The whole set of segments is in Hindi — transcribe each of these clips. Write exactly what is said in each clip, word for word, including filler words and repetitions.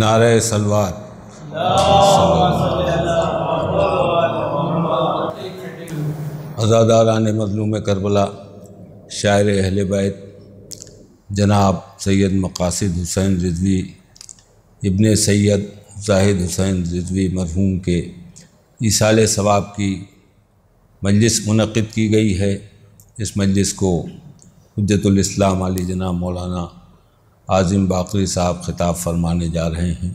नारे सलवात। आज़ादारान मजलूम करबला शायर अहल बैत जनाब सैयद मकासिद हुसैन रिजवी इब्ने सैयद जाहिद हुसैन रिजवी मरहूम के ईसाले सवाब की मजलिस मुनक़िद की गई है। इस मजलिस को हुज्जतुल इस्लाम अली जना मौलाना आज़िम बाकरी साहब खिताब फरमाने जा रहे हैं।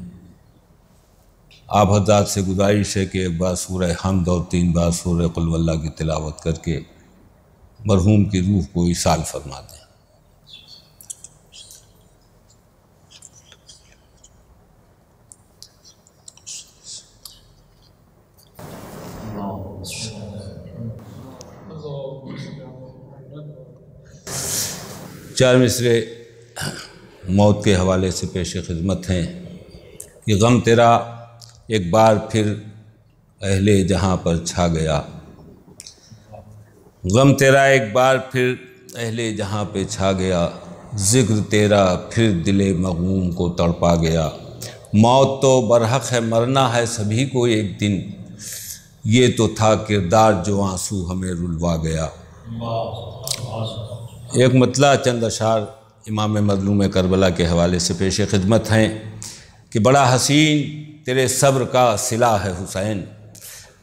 आप हज़रात से गुजारिश है कि एक बार सूरह हम्द और तीन बार सूरह कुल वल्लाह की तिलावत करके मरहूम की रूह को इसाल फरमा दें। चार मिसरे मौत के हवाले से पेश खिदमत हैं। ये गम तेरा एक बार फिर अहले जहाँ पर छा गया, गम तेरा एक बार फिर अहले जहाँ पे छा गया, जिक्र तेरा फिर दिले मगमूम को तड़पा गया। मौत तो बरहक है, मरना है सभी को एक दिन, ये तो था किरदार जो आंसू हमें रुलवा गया। एक मतला चंद अशार इमाम मजलूम करबला के हवाले से पेश खिदमत हैं कि बड़ा हसीन तेरे सब्र का सिला है हुसैन,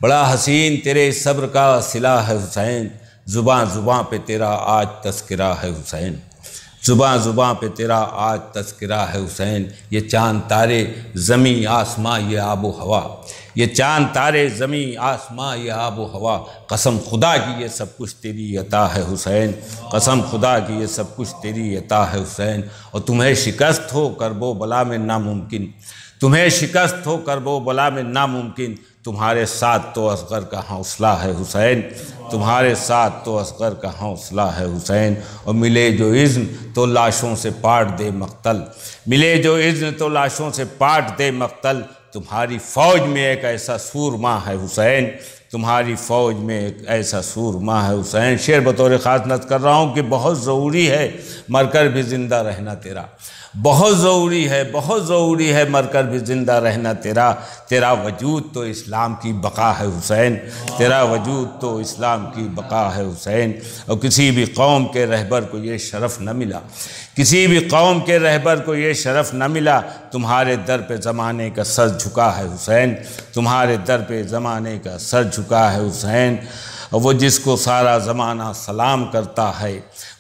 बड़ा हसीन तेरे सब्र का सिला है हुसैन, ज़ुबां ज़ुबां पे तेरा आज तस्करा है हुसैन, ज़ुबां ज़ुबां पे तेरा आज तस्करा है हुसैन। ये चाँद तारे ज़मी आसमां ये आबो हवा, ये चाँद तारे ज़मी आसमां ये आबो हवा, कसम खुदा की ये सब कुछ तेरी अता है हुसैन, कसम खुदा की ये सब कुछ तेरी अता है हुसैन। और तुम्हें शिकस्त हो करबो बला में नामुमकिन, तुम्हें शिकस्त हो करबो बला में नामुमकिन, तुम्हारे साथ तो असगर का हौसला है हुसैन, तुम्हारे साथ तो असगर का हौसला है हुसैन। और मिले जो इज़्न तो लाशों से पाट दे मक्तल, मिले जो इज़्न तो लाशों से पाट दे मक्तल, तुम्हारी फ़ौज में एक ऐसा सूरमा है हुसैन, तुम्हारी फ़ौज में एक ऐसा सूरमा है हुसैन। शेर बतौर ख़ास नज़ कर रहा हूँ कि बहुत ज़रूरी है मरकर भी ज़िंदा रहना तेरा, बहुत ज़रूरी है, बहुत ज़रूरी है मरकर भी ज़िंदा रहना तेरा, तेरा वजूद तो इस्लाम की बका है हुसैन, तेरा वजूद तो इस्लाम की बका है हुसैन। और किसी भी कौम के रहबर को ये शरफ़ न मिला, किसी भी कौम के रहबर को ये शरफ़ न मिला, तुम्हारे दर पे ज़माने का सर झुका है हुसैन, तुम्हारे दर पे ज़माने का सर झुका है हुसैन। वो जिसको सारा ज़माना सलाम करता है,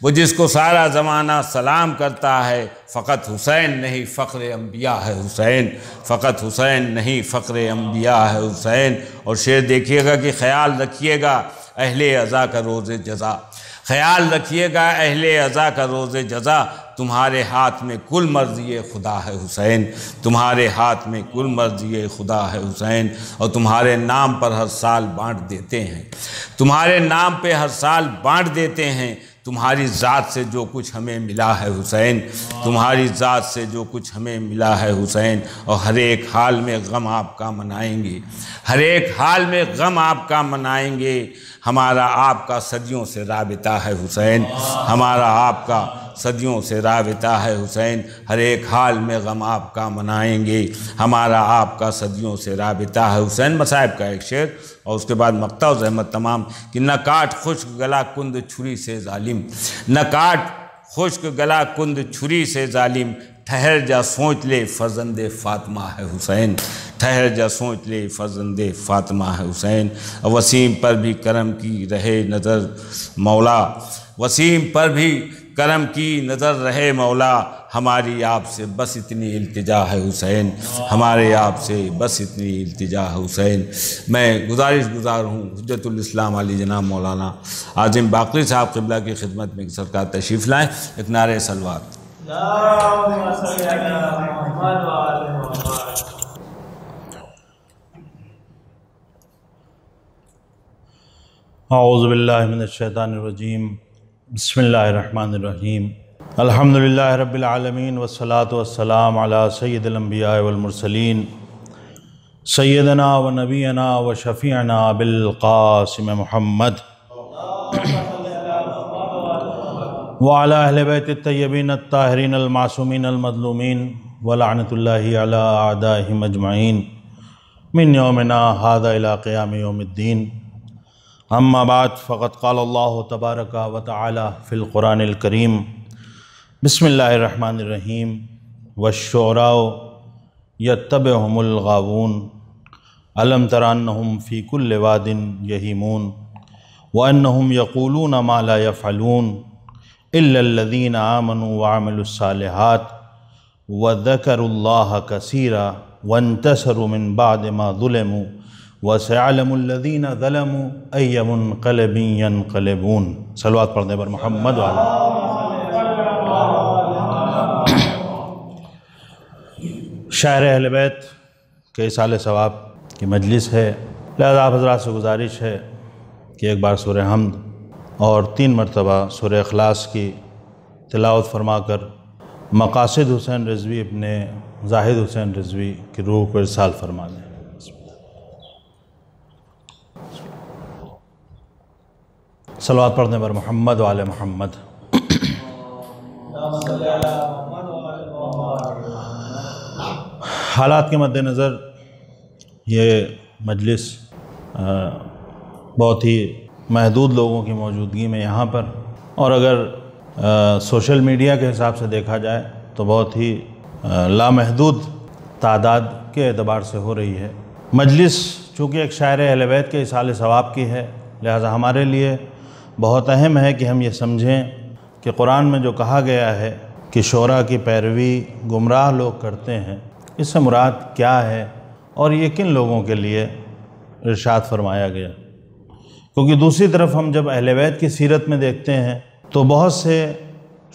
वो जिसको सारा ज़माना सलाम करता है, फ़कत हुसैन नहीं फ़ख्र अंबिया है हुसैन, फ़कत हुसैन नहीं फ़ख्र अंबिया है हुसैन। और शेर देखिएगा कि ख़्याल रखिएगा अहले अज़ा का रोज़ जज़ा, ख़्याल रखिएगा अहले अज़ा का रोज़ जज़ा, तुम्हारे हाथ में कुल मर्ज़ी खुदा है हुसैन, तुम्हारे हाथ में कुल मर्ज़ी खुदा है हुसैन। और तुम्हारे नाम पर हर साल बाँट देते हैं, तुम्हारे नाम पे हर साल बाँट देते हैं, तुम्हारी ज़ात से जो कुछ हमें मिला है हुसैन, तुम्हारी ज़ात से जो कुछ हमें मिला है हुसैन। और हर एक हाल में गम आपका मनाएंगे, हर एक हाल में गम आपका मनाएंगे, हमारा आपका सदियों से राबिता है हुसैन, हमारा आपका सदियों से राबिता है हुसैन। हर एक हाल में गम आपका मनाएंगे, हमारा आपका सदियों से राबिता है हुसैन। मसाइब का एक शेर और उसके बाद मक्ता और जहमत तमाम कि न काट खुश्क गला कुंद छुरी से जालिम, न काट खुश्क गला कुंद छुरी से जालिम, ठहर जा सोच ले फर्जंदे फातिमा है हुसैन, ठहर जा सोच ले फर्जंदे फातिमा है हुसैन। और वसीम पर भी करम की रहे नज़र मौला, वसीम पर भी करम की नज़र रहे मौला, हमारी आपसे बस इतनी इल्तिजा है हुसैन, हमारे आपसे बस इतनी इल्तिजा है हुसैन। मैं गुजारिश गुजार हूँ हुज्जतुल इस्लाम अली जना मौलाना आज़िम बाकरी साहब क़िबला की खिदमत में सरकार तशरीफ़ लाएँ। एक नारे सलवात। औज़ु बिल्लाहि मिनश शैतानिर रजीम, बिस्मिल्लाहिर्रहमानिर्रहीम, अल्हम्दुलिल्लाहि रब्बिल आलमीन, वस्सलातु वस्सलाम अला सय्यिदिल अंबिया वल मुरसलीन, सय्यदना व नबीना व शफीअना बिल क़ासिम मुहम्मद व अला अहले बैतित तय्यबीन अत्ताहिरीन अल मासूमीन अल मज़लूमीन वलानतुल्लाहि अला आदाहिम अजमाइन मिन यौमिना हादा इला क़ियामि यौमिद्दीन। अम्मा बाद फ़क़द क़ाल अल्लाहु तबारक व तआला फ़िल क़ुरानिल करीम बिस्मिल्लाहिर रहमानिर रहीम वश्शुअरा यत्तबहुमुल गावून अलम तरान्नहुम फ़ी कुल्लि वादिन यहीमून व अन्नहुम यक़ूलून मा ला यफ़अलून इल्लल्लज़ीना आमनू व अमिलुस्सालिहात व ज़करुल्लाह कसीरा वंतसरु मिन बादि मा ज़ुलिमू व सयअलमुल्लज़ीना ज़लमू अय्य मुनक़लबिन यनक़लिबून। सलवात पढ़ने पर मोहम्मद वाला। शायर अहले बैत के इसाले सवाब की मजलिस है, लिहाजा आप हज़रात से गुजारिश है कि एक बार सूरह हम्द और तीन मरतबा सूरह इखलास की तिलावत फरमा कर मकासिद हुसैन रिज़वी अपने जाहिद हुसैन रिज़वी की रूह को इरसाल फरमा दें। सलावत पढ़ने पर मोहम्मद वाले मोहम्मद। हालात के मद्देनज़र ये मजलिस बहुत ही महदूद लोगों की मौजूदगी में यहाँ पर, और अगर आ, सोशल मीडिया के हिसाब से देखा जाए तो बहुत ही लामहदूद तादाद के एतबार से हो रही है। मजलिस चूँकि एक शायर अहले बैत के इसाले सवाब की है, लिहाजा हमारे लिए बहुत अहम है कि हम ये समझें कि कुरान में जो कहा गया है कि शोरा की पैरवी गुमराह लोग करते हैं, इससे मुराद क्या है और ये किन लोगों के लिए इरशाद फरमाया गया। क्योंकि दूसरी तरफ हम जब अहले बैत की सीरत में देखते हैं तो बहुत से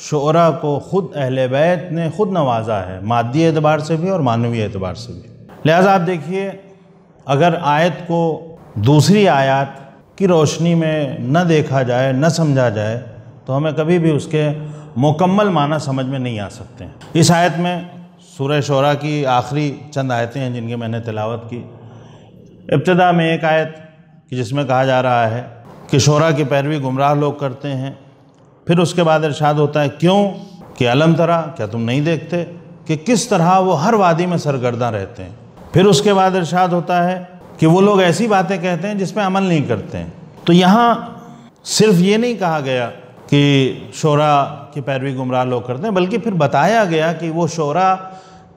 शोरा को ख़ुद अहले बैत ने ख़ुद नवाजा है, मादी एतबार से भी और मानवी एतबार से भी। लिहाजा आप देखिए, अगर आयत को दूसरी आयत की रोशनी में न देखा जाए, न समझा जाए, तो हमें कभी भी उसके मुकम्मल माना समझ में नहीं आ सकते हैं। इस आयत में सूरह शूरा की आखिरी चंद आयतें हैं जिनकी मैंने तिलावत की। इब्तिदा में एक आयत कि जिसमें कहा जा रहा है कि शूरा की पैरवी गुमराह लोग करते हैं, फिर उसके बाद इरशाद होता है क्यों कि अलम तरा, क्या तुम नहीं देखते कि किस तरह वो हर वादी में सरगर्दा रहते हैं। फिर उसके बाद इरशाद होता है कि वो लोग ऐसी बातें कहते हैं जिस पर अमल नहीं करते हैं। तो यहाँ सिर्फ ये नहीं कहा गया कि शूरा की पैरवी गुमराह लोग करते हैं, बल्कि फिर बताया गया कि वो शूरा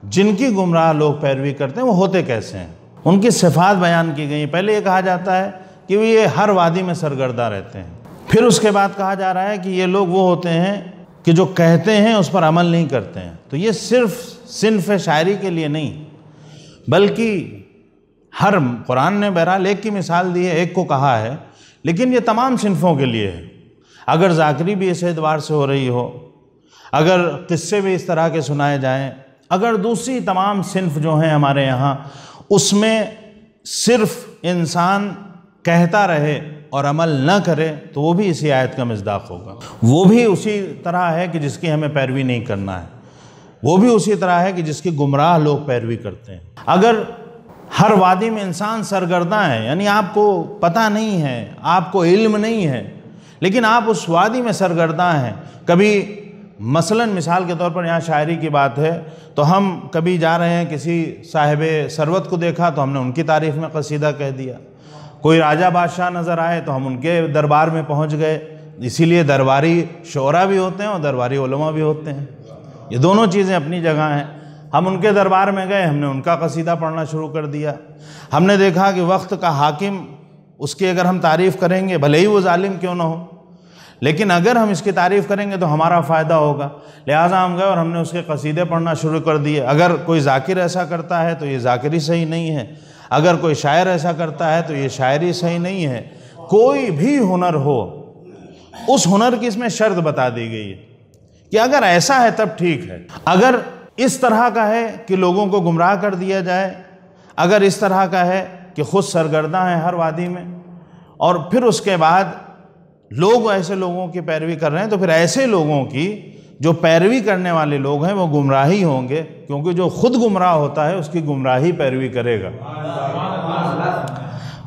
जिनकी गुमराह लोग पैरवी करते हैं वो होते कैसे हैं, उनकी सिफात बयान की गई। पहले ये कहा जाता है कि ये हर वादी में सरगर्दा रहते हैं, फिर उसके बाद कहा जा रहा है कि ये लोग वो होते हैं कि जो कहते हैं उस पर अमल नहीं करते हैं। तो ये सिर्फ सिन्फ शायरी के लिए नहीं, बल्कि हर कुरान ने बहरहाल एक की मिसाल दी है, एक को कहा है, लेकिन ये तमाम सिन्फों के लिए है। अगर जाकरी भी इस एतबार से हो रही हो, अगर किस्से भी इस तरह के सुनाए जाएं, अगर दूसरी तमाम सिन्फ जो हैं हमारे यहाँ उसमें सिर्फ इंसान कहता रहे और अमल न करे, तो वो भी इसी आयत का मिस्दाक होगा। वो भी उसी तरह है कि जिसकी हमें पैरवी नहीं करना है, वो भी उसी तरह है कि जिसकी गुमराह लोग पैरवी करते हैं। अगर हर वादी में इंसान सरगर्दा है, यानी आपको पता नहीं है, आपको इल्म नहीं है, लेकिन आप उस वादी में सरगर्दा हैं। कभी मसलन मिसाल के तौर पर यहाँ शायरी की बात है तो हम कभी जा रहे हैं, किसी साहिब सरवत को देखा तो हमने उनकी तारीफ़ में कसीदा कह दिया, कोई राजा बादशाह नज़र आए तो हम उनके दरबार में पहुँच गए। इसीलिए दरबारी शोरा भी होते हैं और दरबारी उलमा भी होते हैं, ये दोनों चीज़ें अपनी जगह हैं। हम उनके दरबार में गए, हमने उनका कसीदा पढ़ना शुरू कर दिया। हमने देखा कि वक्त का हाकिम, उसकी अगर हम तारीफ़ करेंगे भले ही वो जालिम क्यों ना हो, लेकिन अगर हम इसकी तारीफ़ करेंगे तो हमारा फ़ायदा होगा। लिहाजा हम गए और हमने उसके कसीदे पढ़ना शुरू कर दिए। अगर कोई जाकिर ऐसा करता है तो ये जाकिरी सही नहीं है, अगर कोई शायर ऐसा करता है तो ये शायरी सही नहीं है। कोई भी हुनर हो, उस हुनर की इसमें शर्त बता दी गई है कि अगर ऐसा है तब ठीक है। अगर इस तरह का है कि लोगों को गुमराह कर दिया जाए, अगर इस तरह का है कि खुद सरगर्दा हैं हर वादी में और फिर उसके बाद लोग ऐसे लोगों की पैरवी कर रहे हैं, तो फिर ऐसे लोगों की जो पैरवी करने वाले लोग हैं वो गुमराही होंगे, क्योंकि जो खुद गुमराह होता है उसकी गुमराही पैरवी करेगा।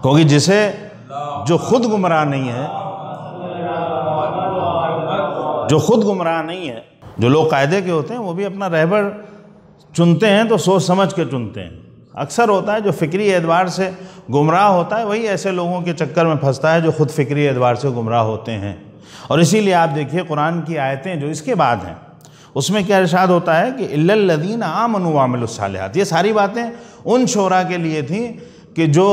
क्योंकि जिसे जो खुद गुमराह नहीं है, जो खुद गुमराह नहीं है, जो लोग कायदे के होते हैं वो भी अपना रहबर चुनते हैं तो सोच समझ के चुनते हैं। अक्सर होता है जो फ़िक्री एतबार से गुमराह होता है वही ऐसे लोगों के चक्कर में फंसता है जो ख़ुद फ़िक्री एतबार से गुमराह होते हैं। और इसीलिए आप देखिए कुरान की आयतें जो इसके बाद हैं उसमें क्या इरशाद होता है कि इल्लल्लज़ीना आमनू वामिलुस्सालिहात, ये सारी बातें उन शोरा के लिए थी कि जो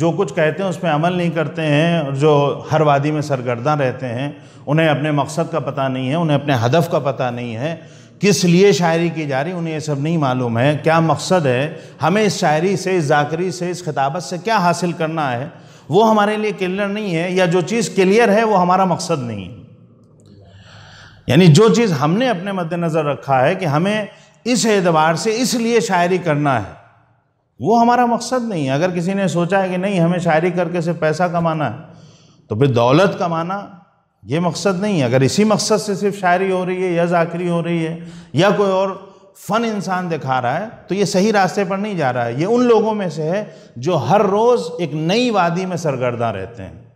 जो कुछ कहते हैं उस पर अमल नहीं करते हैं और जो हर वादी में सरगर्दा रहते हैं, उन्हें अपने मकसद का पता नहीं है, उन्हें अपने हदफ़ का पता नहीं है, किस लिए शायरी की जा रही उन्हें ये सब नहीं मालूम है, क्या मकसद है, हमें इस शायरी से, इस जाकरी से, इस खिताबत से क्या हासिल करना है, वो हमारे लिए क्लियर नहीं है, या जो चीज़ क्लियर है वो हमारा मकसद नहीं है। यानी जो चीज़ हमने अपने मद्देनज़र रखा है कि हमें इस एतबार से इसलिए शायरी करना है वो हमारा मकसद नहीं है। अगर किसी ने सोचा है कि नहीं हमें शायरी करके सिर्फ पैसा कमाना है तो फिर दौलत कमाना ये मकसद नहीं है। अगर इसी मकसद से सिर्फ शायरी हो रही है या जाकरी हो रही है या कोई और फ़न इंसान दिखा रहा है तो ये सही रास्ते पर नहीं जा रहा है। ये उन लोगों में से है जो हर रोज़ एक नई वादी में सरगर्दा रहते हैं,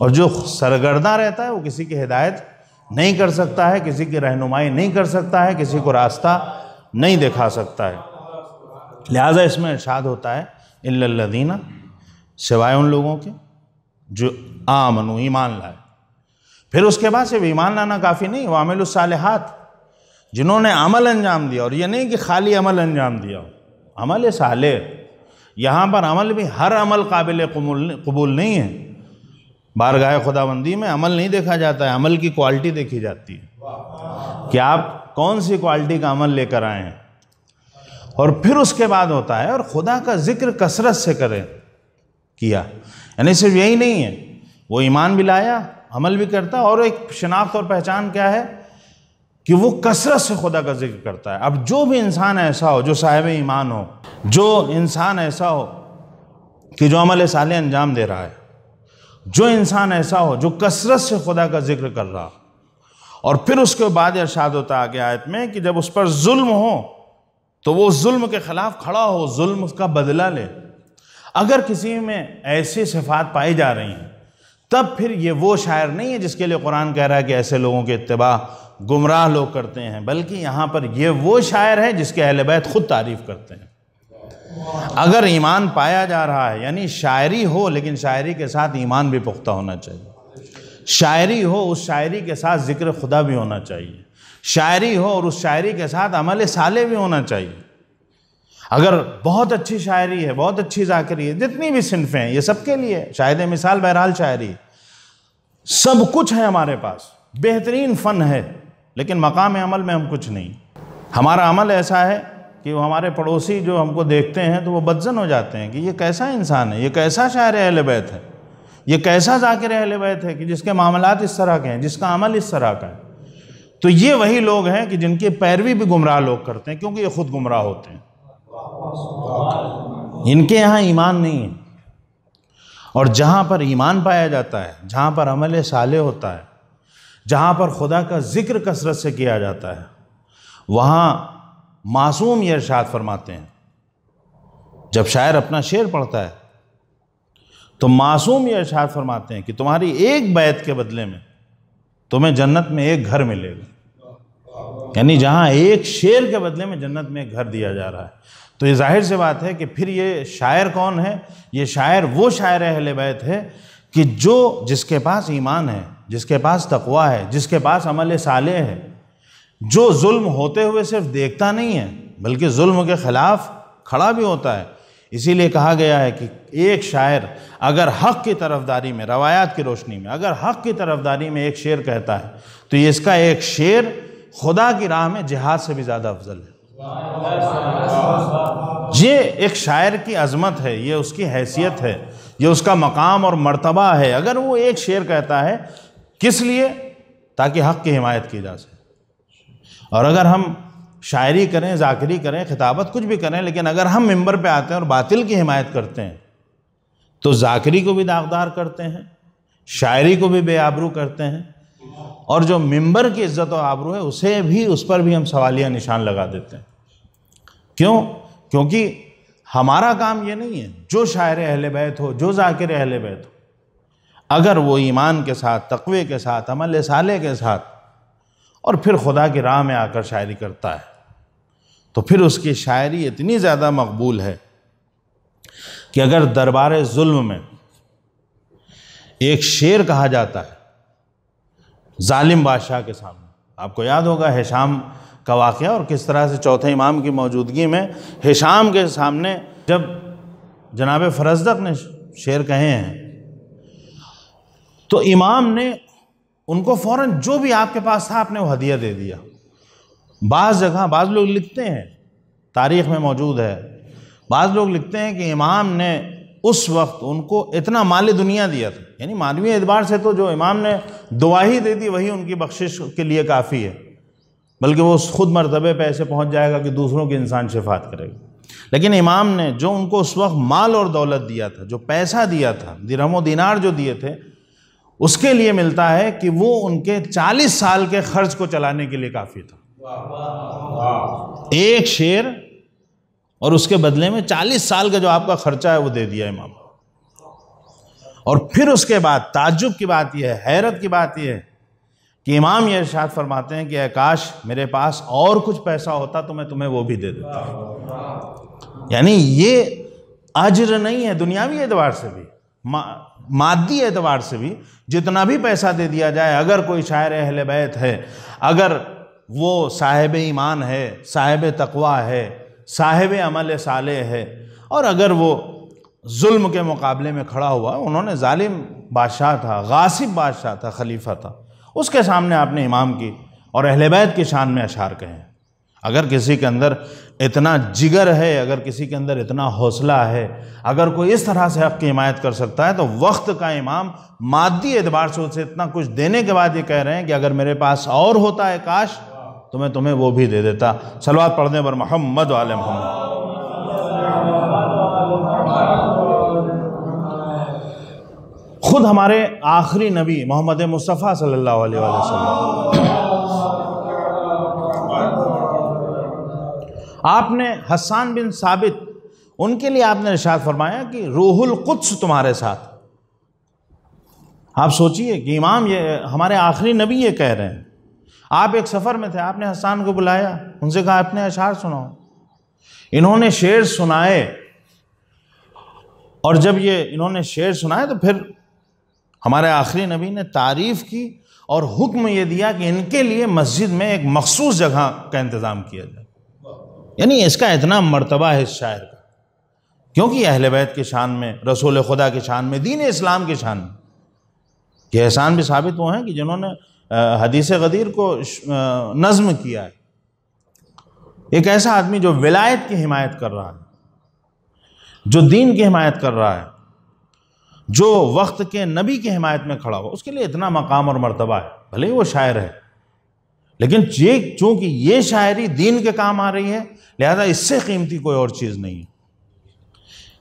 और जो सरगर्दा रहता है वो किसी की हिदायत नहीं कर सकता है, किसी की रहनुमाई नहीं कर सकता है, किसी को रास्ता नहीं दिखा सकता है। लिहाजा इसमें इरशाद होता है इल्लल्लज़ीना, सिवाय उन लोगों के जो आमनु, ईमान लाए। फिर उसके बाद सिर्फ ईमान लाना काफ़ी नहीं, वामिलुस्सालिहात, जिन्होंने अमल अंजाम दिया। और ये नहीं कि खाली अमल अंजाम दिया, अमल सालेह, यहाँ पर अमल भी हर अमल काबिल कबूल नहीं है। बारगाह खुदाबंदी में अमल नहीं देखा जाता है, अमल की क्वालिटी देखी जाती है कि आप कौन सी क्वालिटी का अमल लेकर आए हैं। और फिर उसके बाद होता है और खुदा का जिक्र कसरत से करें किया, यानी सिर्फ यही नहीं है वो ईमान भी लाया, अमल भी करता है, और एक शनाख्त और पहचान क्या है कि वो कसरत से खुदा का जिक्र करता है। अब जो भी इंसान ऐसा हो जो साहिब ईमान हो, जो इंसान ऐसा हो कि जो अमल साले अंजाम दे रहा है, जो इंसान ऐसा हो जो कसरत से खुदा का जिक्र कर रहा, और फिर उसके बाद इरशाद होता है आगे आयत में कि जब उस पर जुल्म हो तो वो जुल्म के ख़िलाफ़ खड़ा हो, जुल्म का बदला ले। अगर किसी में ऐसी सिफात पाई जा रही हैं तब फिर ये वो शायर नहीं है जिसके लिए कुरान कह रहा है कि ऐसे लोगों के इत्तिबा गुमराह लोग करते हैं, बल्कि यहाँ पर ये वो शायर है जिसके अहले बैत खुद तारीफ़ करते हैं। अगर ईमान पाया जा रहा है, यानी शायरी हो लेकिन शायरी के साथ ईमान भी पुख्ता होना चाहिए, शायरी हो उस शायरी के साथ जिक्र खुदा भी होना चाहिए, शायरी हो और उस शायरी के साथ अमल साले भी होना चाहिए। अगर बहुत अच्छी शायरी है, बहुत अच्छी जाकरी है, जितनी भी सिनफें हैं ये सबके लिए शायद मिसाल बहरहाल शायरी, सब कुछ है हमारे पास, बेहतरीन फ़न है, लेकिन मकाम अमल में हम कुछ नहीं। हमारा अमल ऐसा है कि वो हमारे पड़ोसी जो हमको देखते हैं तो वो बदजन हो जाते हैं कि ये कैसा इंसान है, ये कैसा शायर अहले बैत है, ये कैसा जाकिर अहले बैत है कि जिसके मामलात इस तरह के हैं, जिसका अमल इस तरह का है। तो ये वही लोग हैं कि जिनकी पैरवी भी गुमराह लोग करते हैं क्योंकि ये खुद गुमराह होते हैं, इनके यहाँ ईमान नहीं है। और जहाँ पर ईमान पाया जाता है, जहाँ पर अमल साले होता है, जहाँ पर खुदा का जिक्र कसरत से किया जाता है, वहाँ मासूम ये इरशाद फरमाते हैं। जब शायर अपना शेर पढ़ता है तो मासूम ये इरशाद फरमाते हैं कि तुम्हारी एक बैत के बदले में तुम्हें जन्नत में एक घर मिलेगा, यानी जहाँ एक शेर के बदले में जन्नत में एक घर दिया जा रहा है। तो ये जाहिर सी बात है कि फिर ये शायर कौन है, ये शायर वो शायर अहले बैत है कि जो जिसके पास ईमान है, जिसके पास तकवा है, जिसके पास अमल साले है, जो जुल्म होते हुए सिर्फ देखता नहीं है बल्कि जुल्म के ख़िलाफ़ खड़ा भी होता है। इसीलिए कहा गया है कि एक शायर अगर हक़ की तरफदारी में, रवायात की रोशनी में, अगर हक़ की तरफदारी में एक शेर कहता है तो ये इसका एक शेर खुदा की राह में जिहाद से भी ज़्यादा अफजल है। ये एक शायर की अज़मत है, ये उसकी हैसियत है, ये उसका मकाम और मर्तबा है। अगर वो एक शेर कहता है किस लिए, ताकि हक़ की हिमायत की जा सके। और अगर हम शायरी करें, जाकरी करें, खिताबत कुछ भी करें, लेकिन अगर हम मिंबर पे आते हैं और बातिल की हिमायत करते हैं तो जाकरी को भी दागदार करते हैं, शायरी को भी बेआबरू करते हैं, और जो मिंबर की इज्जत और आबरू है उसे भी, उस पर भी हम सवालिया निशान लगा देते हैं। क्यों? क्योंकि हमारा काम ये नहीं है। जो शायर अहले बैत हो, जो जाकिर अहले बैत हो, अगर वो ईमान के साथ, तकवे के साथ, अमल साले के साथ और फिर खुदा की राह में आकर शायरी करता है तो फिर उसकी शायरी इतनी ज़्यादा मकबूल है कि अगर दरबार जुल्म में एक शेर कहा जाता है जालिम बादशाह के सामने, आपको याद होगा हिशाम का वाक़या और किस तरह से चौथे इमाम की मौजूदगी में हिशाम के सामने जब जनाब फरजदक ने शेर कहे हैं तो इमाम ने उनको फ़ौरन जो भी आपके पास था आपने वो हदिया दे दिया। बाज़ जगह बाज़ लोग लिखते हैं, तारीख़ में मौजूद है, बाज़ लोग लिखते हैं कि इमाम ने उस वक्त उनको इतना माल दुनिया दिया था, यानी मानवीय एतबार से तो जो इमाम ने दुआ ही दे दी वही उनकी बख्शिश के लिए काफ़ी है, बल्कि वो ख़ुद मरतबे पे ऐसे पहुँच जाएगा कि दूसरों के इंसान शफात करेगा। लेकिन इमाम ने जो उनको उस वक्त माल और दौलत दिया था, जो पैसा दिया था, दिरहम और दिनार जो दिए थे, उसके लिए मिलता है कि वो उनके चालीस साल के खर्च को चलाने के लिए काफ़ी था। एक शेर और उसके बदले में चालीस साल का जो आपका खर्चा है वो दे दिया इमाम। और फिर उसके बाद ताज्जुब की बात यह है, हैरत की बात यह है कि इमाम ये इरशाद फरमाते हैं कि आकाश मेरे पास और कुछ पैसा होता तो मैं तुम्हें वो भी दे देता। यानी ये अज्र नहीं है दुनियावी एतबार से भी, मा, मादी एतबार से भी, जितना भी पैसा दे दिया जाए, अगर कोई शायर अहले बैत है, अगर वो साहिब ईमान है, साहिब तकवा है, साहिब अमल साले है, और अगर वो जुल्म के मुकाबले में खड़ा हुआ, उन्होंने जालिम बादशाह था, गासिब बादशाह था, खलीफा था, उसके सामने आपने इमाम की और अहले बैत की शान में अशार कहे। अगर किसी के अंदर इतना जिगर है, अगर किसी के अंदर इतना हौसला है, अगर कोई इस तरह से हक़ की हिमायत कर सकता है, तो वक्त का इमाम मादी एतबार से उसे इतना कुछ देने के बाद ये कह रहे हैं कि अगर मेरे पास और होता है काश तो मैं तुम्हें वो भी दे देता। सलवात पढ़ने पर मोहम्मद वाले मोहम्मद। खुद हमारे आखिरी नबी मोहम्मद मुस्तफ़ा सल्लल्लाहु अलैहि वसल्लम, आपने हसन बिन साबित उनके लिए आपने इरशाद फरमाया कि रूहुल कुद्स तुम्हारे साथ। आप सोचिए कि इमाम ये हमारे आखिरी नबी ये कह रहे हैं। आप एक सफ़र में थे, आपने हसन को बुलाया, उनसे कहा अपने अशार सुनाओ। इन्होंने शेर सुनाए और जब ये इन्होंने शेर सुनाए तो फिर हमारे आखिरी नबी ने तारीफ़ की और हुक्म ये दिया कि इनके लिए मस्जिद में एक मखसूस जगह का इंतज़ाम किया जाए। यानी इसका इतना मर्तबा है इस शायर का, क्योंकि अहले बैत की शान में, रसूल खुदा की शान में, दीन इस्लाम की शान में। ये एहसान भी साबित हुए हैं कि जिन्होंने हदीस गदीर को नज़्म किया है, एक ऐसा आदमी जो विलायत की हिमायत कर रहा है, जो दीन की हिमायत कर रहा है, जो वक्त के नबी की हिमायत में खड़ा हुआ, उसके लिए इतना मकाम और मर्तबा है। भले ही वो शायर है, लेकिन ये चूँकि ये शायरी दीन के काम आ रही है, लिहाजा इससे कीमती कोई और चीज़ नहीं है,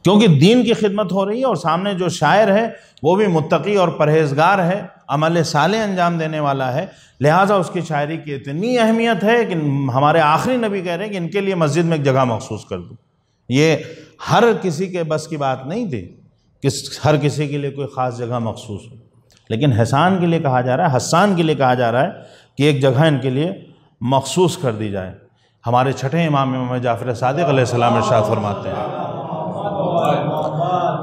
क्योंकि दीन की खिदमत हो रही है और सामने जो शायर है वो भी मुत्तकी और परहेजगार है, अमल साले अंजाम देने वाला है। लिहाजा उसकी शायरी की इतनी अहमियत है कि हमारे आखिरी नबी कह रहे हैं कि इनके लिए मस्जिद में एक जगह मखसूस कर दूँ। ये हर किसी के बस की बात नहीं थी कि हर किसी के लिए कोई ख़ास जगह मखसूस हो, लेकिन हसन के लिए कहा जा रहा है, हसन के लिए कहा जा रहा है कि एक जगह इनके लिए मखसूस कर दी जाए। हमारे छठे इमाम इमाम जाफ़र सादिक़ अलैहिस्सलाम इरशाद फरमाते हैं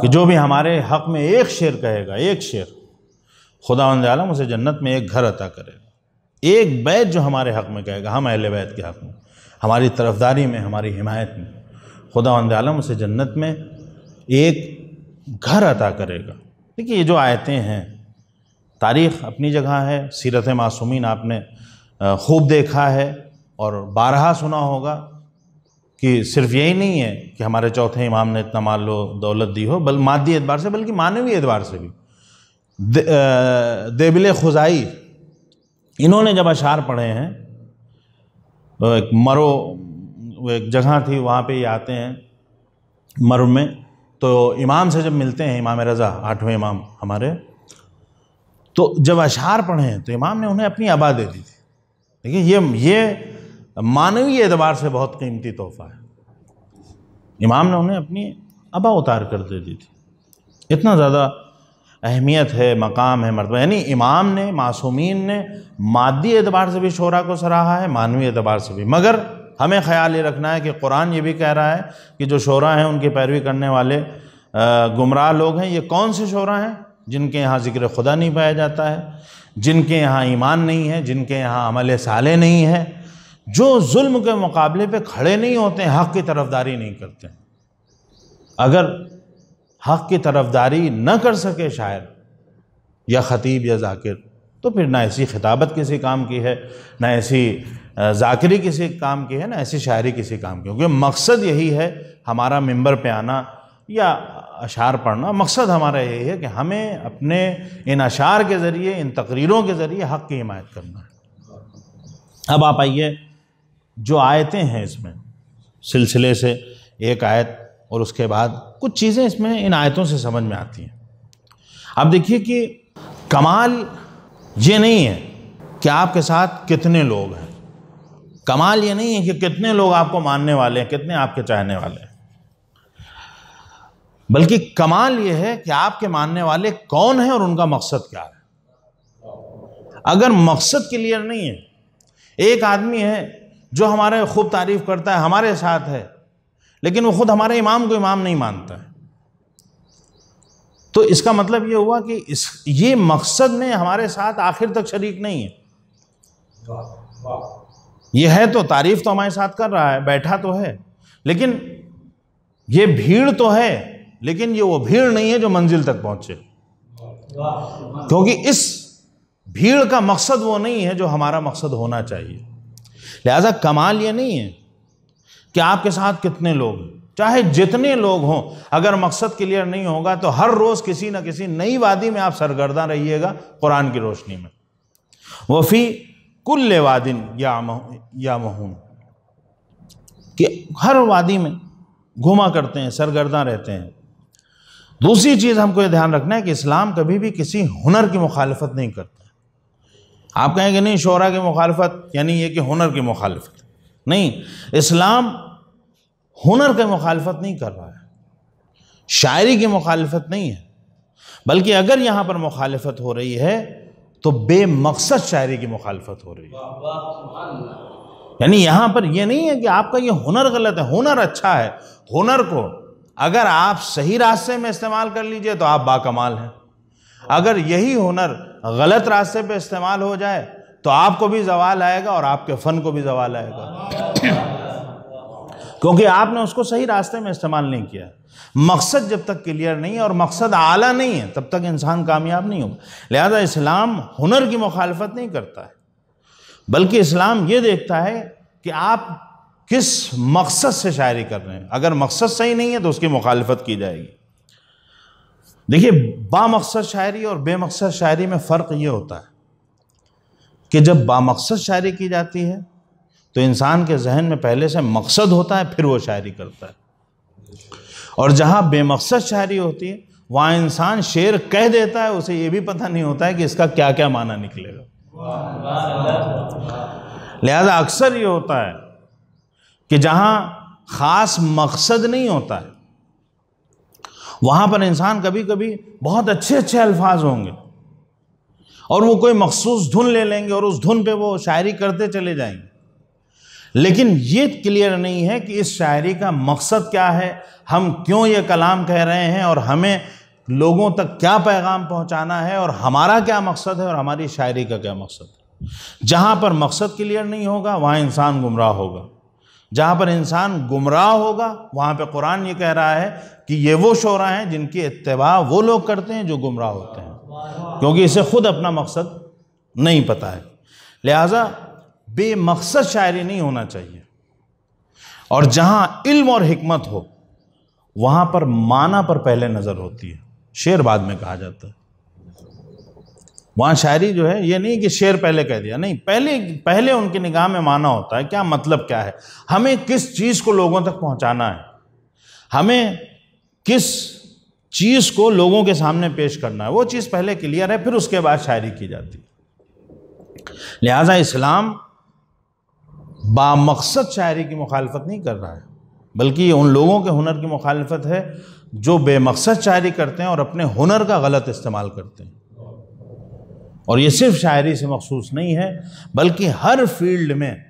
कि जो भी हमारे हक़ में एक शेर कहेगा, एक शेर, खुदावंद आलम उसे जन्नत में एक घर अता करेगा। एक बैत जो हमारे हक़ में कहेगा, हम अहले बैत के हक़ में, हमारी तरफदारी में, हमारी हिमायत में, खुदावंद आलम उसे जन्नत में एक घर अता करेगा। देखिए ये जो आयतें हैं, तारीख़ अपनी जगह है, सीरत मासूमीन आपने खूब देखा है और बारहा सुना होगा कि सिर्फ यही नहीं है कि हमारे चौथे इमाम ने इतना माल दौलत दी हो, बल मादी एतबार से बल्कि मानवी एतबार से भी। दे, देबिल खुजाई इन्होंने जब अशार पढ़े हैं, एक मरो एक जगह थी वहाँ पे ये आते हैं मरो में, तो इमाम से जब मिलते हैं, इमाम रज़ा आठवें इमाम हमारे, तो जब अशार पढ़े हैं तो इमाम ने उन्हें अपनी आबा दे दी थी। देखिए ये ये मानवीय एतबार से बहुत कीमती तोहफा है। इमाम ने उन्हें अपनी अबा उतार कर दे दी थी। इतना ज़्यादा अहमियत है, मकाम है, मर्तबा। यानी इमाम ने, मासूमीन ने मादी एतबार से भी शोरा को सराहा है, मानवी एतबार से भी, मगर हमें ख्याल ये रखना है कि कुरान ये भी कह रहा है कि जो शोरा हैं उनकी पैरवी करने वाले गुमराह लोग हैं। ये कौन से शोरा हैं? जिनके यहाँ ज़िक्र खुदा नहीं पाया जाता है, जिनके यहाँ ईमान नहीं है, जिनके यहाँ अमल साले नहीं है, जो जुल्म के मुकाबले पे खड़े नहीं होते, हक़ की तरफदारी नहीं करते। अगर हक़ की तरफदारी न कर सके शायर या ख़तीब या जाकिर, तो फिर ना ऐसी खिताबत किसी काम की है, ना ऐसी जाकिरी किसी काम की है, ना ऐसी शायरी किसी काम की। क्योंकि मकसद यही है हमारा मिंबर पे आना या अशार पढ़ना, मकसद हमारा यही है कि हमें अपने इन अशार के ज़रिए, इन तकरीरों के ज़रिए हक़ की हिमायत करना है। अब आप आइए, जो आयतें हैं इसमें सिलसिले से एक आयत और उसके बाद कुछ चीज़ें इसमें इन आयतों से समझ में आती हैं। आप देखिए कि कमाल ये नहीं है कि आपके साथ कितने लोग हैं, कमाल ये नहीं है कि कितने लोग आपको मानने वाले हैं, कितने आपके चाहने वाले हैं, बल्कि कमाल ये है कि आपके मानने वाले कौन हैं और उनका मकसद क्या है। अगर मकसद क्लियर नहीं है, एक आदमी है जो हमारे खूब तारीफ़ करता है, हमारे साथ है, लेकिन वो ख़ुद हमारे इमाम को इमाम नहीं मानता है, तो इसका मतलब ये हुआ कि इस ये मकसद में हमारे साथ आखिर तक शरीक नहीं है। ये है तो तारीफ़ तो हमारे साथ कर रहा है, बैठा तो है, लेकिन ये भीड़ तो है, लेकिन ये वो भीड़ नहीं है जो मंजिल तक पहुँचे, क्योंकि इस भीड़ का मकसद वो नहीं है जो हमारा मकसद होना चाहिए। लिहाजा कमाल ये नहीं है कि आपके साथ कितने लोग, चाहे जितने लोग हों, अगर मकसद क्लियर नहीं होगा तो हर रोज़ किसी न किसी नई वादी में आप सरगर्दा रहिएगा कुरान की रोशनी में। वफ़ी कुल्ले वादिन या महुम, कि हर वादी में घुमा करते हैं, सरगर्दा रहते हैं। दूसरी चीज़ हमको ये ध्यान रखना है कि इस्लाम कभी भी किसी हुनर की मुखालफत नहीं करता। आप कहेंगे नहीं शोरा की मुखालफत यानी ये कि हुनर की मुखालफत, नहीं, इस्लाम हुनर की मुखालफत नहीं कर रहा है, शायरी की मुखालफत नहीं है, बल्कि अगर यहाँ पर मुखालफत हो रही है तो बेमकसद शायरी की मुखालफत हो रही है। यानी यहाँ पर यह नहीं है कि आपका ये हुनर गलत है, हुनर अच्छा है, हुनर को अगर आप सही रास्ते में इस्तेमाल कर लीजिए तो आप बाकमाल हैं, अगर यही हुनर गलत रास्ते पे इस्तेमाल हो जाए तो आपको भी जवाल आएगा और आपके फ़न को भी जवाल आएगा, क्योंकि आपने उसको सही रास्ते में इस्तेमाल नहीं किया। मकसद जब तक क्लियर नहीं है और मकसद आला नहीं है तब तक इंसान कामयाब नहीं होगा। लिहाजा इस्लाम हुनर की मुखालफत नहीं करता है, बल्कि इस्लाम ये देखता है कि आप किस मकसद से शायरी कर रहे हैं। अगर मकसद सही नहीं है तो उसकी मुखालफत की जाएगी। देखिए, बामकसद शायरी और बेमकसद शायरी में फ़र्क ये होता है कि जब बामकसद शायरी की जाती है तो इंसान के जहन में पहले से मकसद होता है, फिर वो शायरी करता है, और जहाँ बेमकसद शायरी होती है वहाँ इंसान शेर कह देता है, उसे ये भी पता नहीं होता है कि इसका क्या क्या माना निकलेगा। लिहाजा अक्सर ये होता है कि जहाँ ख़ास मकसद नहीं होता है वहाँ पर इंसान कभी कभी बहुत अच्छे अच्छे अल्फाज होंगे और वो कोई मखसूस धुन ले लेंगे और उस धुन पे वो शायरी करते चले जाएंगे, लेकिन ये क्लियर नहीं है कि इस शायरी का मकसद क्या है, हम क्यों ये कलाम कह रहे हैं और हमें लोगों तक क्या पैगाम पहुंचाना है और हमारा क्या मकसद है और हमारी शायरी का क्या मकसद है। जहाँ पर मकसद क्लियर नहीं होगा वहाँ इंसान गुमराह होगा। जहाँ पर इंसान गुमराह होगा वहाँ पे कुरान ये कह रहा है कि ये वो शोरा हैं जिनकी इत्तिबा वो लोग करते हैं जो गुमराह होते हैं, क्योंकि इसे खुद अपना मकसद नहीं पता है। लिहाजा बेमकसद शायरी नहीं होना चाहिए, और जहाँ इल्म और हिकमत हो वहाँ पर माना पर पहले नज़र होती है, शेर बाद में कहा जाता है। वहाँ शायरी जो है ये नहीं कि शेर पहले कह दिया, नहीं, पहले पहले उनकी निगाह में माना होता है, क्या मतलब क्या है, हमें किस चीज़ को लोगों तक पहुँचाना है, हमें किस चीज़ को लोगों के सामने पेश करना है, वो चीज़ पहले क्लियर है, फिर उसके बाद शायरी की जाती है। लिहाजा इस्लाम बामकसद शायरी की मुखालफत नहीं कर रहा है, बल्कि ये उन लोगों के हुनर की मुखालफत है जो बेमकसद शायरी करते हैं और अपने हुनर का गलत इस्तेमाल करते हैं। और ये सिर्फ शायरी से मखसूस नहीं है, बल्कि हर फील्ड में